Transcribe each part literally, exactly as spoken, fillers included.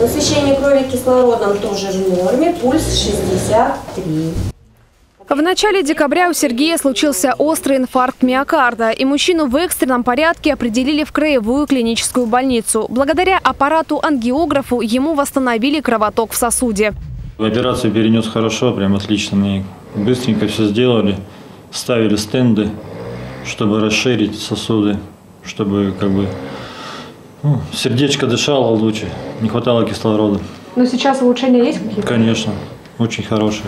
Насыщение крови кислородом тоже в норме, пульс шестьдесят три. В начале декабря у Сергея случился острый инфаркт миокарда, и мужчину в экстренном порядке определили в Краевую клиническую больницу. Благодаря аппарату-ангиографу ему восстановили кровоток в сосуде. Операцию перенес хорошо, прям отлично. Мы быстренько все сделали, ставили стенды, чтобы расширить сосуды, чтобы как бы ну, сердечко дышало лучше, не хватало кислорода. Но сейчас улучшения есть какие-то? Конечно, очень хорошие.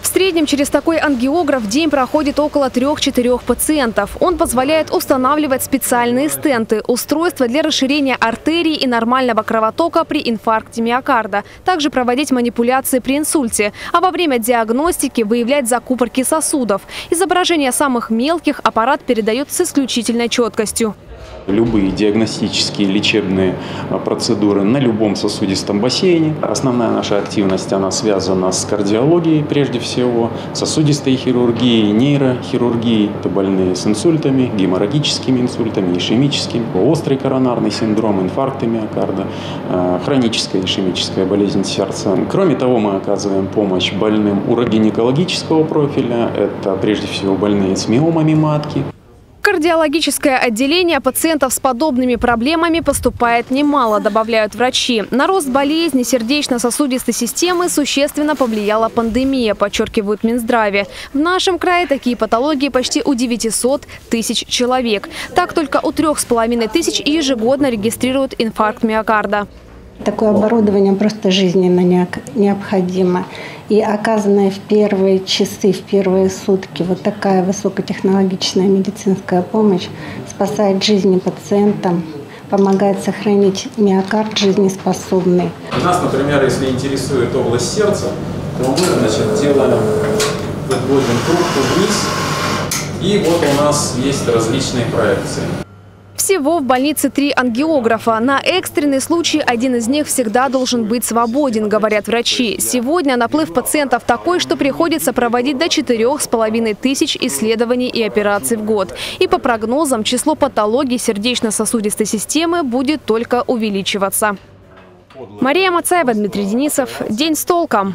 В среднем через такой ангиограф в день проходит около трёх-четырёх пациентов. Он позволяет устанавливать специальные стенты, устройства для расширения артерий и нормального кровотока при инфаркте миокарда, также проводить манипуляции при инсульте, а во время диагностики выявлять закупорки сосудов. Изображение самых мелких аппарат передает с исключительной четкостью. Любые диагностические лечебные процедуры на любом сосудистом бассейне. Основная наша активность, она связана с кардиологией прежде всего, сосудистой хирургией, нейрохирургией. Это больные с инсультами, геморрагическими инсультами, ишемическими, острый коронарный синдром, инфаркты миокарда, хроническая ишемическая болезнь сердца. Кроме того, мы оказываем помощь больным урогинекологического профиля, это прежде всего больные с миомами матки. В кардиологическое отделение пациентов с подобными проблемами поступает немало, добавляют врачи. На рост болезни сердечно-сосудистой системы существенно повлияла пандемия, подчеркивают Минздраве. В нашем крае такие патологии почти у девятисот тысяч человек. Так только у трех с половиной тысяч ежегодно регистрируют инфаркт миокарда. Такое оборудование просто жизненно необходимо. И оказанная в первые часы, в первые сутки вот такая высокотехнологичная медицинская помощь спасает жизни пациентам, помогает сохранить миокард жизнеспособный. У нас, например, если интересует область сердца, то мы, значит, делаем, подводим трубку вниз, и вот у нас есть различные проекции. Всего в больнице три ангиографа. На экстренный случай один из них всегда должен быть свободен, говорят врачи. Сегодня наплыв пациентов такой, что приходится проводить до четырёх с половиной тысяч исследований и операций в год. И по прогнозам, число патологий сердечно-сосудистой системы будет только увеличиваться. Мария Мацаева, Дмитрий Денисов. День с толком.